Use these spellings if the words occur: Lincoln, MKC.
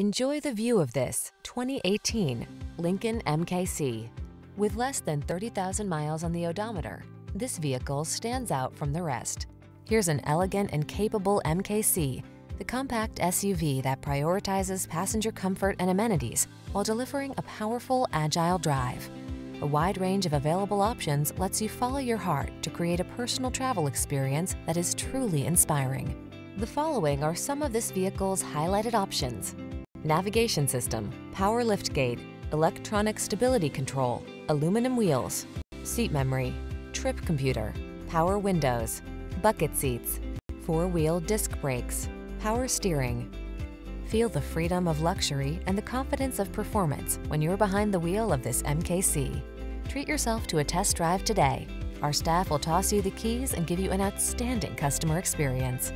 Enjoy the view of this 2018 Lincoln MKC. With less than 30,000 miles on the odometer, this vehicle stands out from the rest. Here's an elegant and capable MKC, the compact SUV that prioritizes passenger comfort and amenities while delivering a powerful, agile drive. A wide range of available options lets you follow your heart to create a personal travel experience that is truly inspiring. The following are some of this vehicle's highlighted options: navigation system, power liftgate, electronic stability control, aluminum wheels, seat memory, trip computer, power windows, bucket seats, four-wheel disc brakes, power steering. Feel the freedom of luxury and the confidence of performance when you're behind the wheel of this MKC. Treat yourself to a test drive today. Our staff will toss you the keys and give you an outstanding customer experience.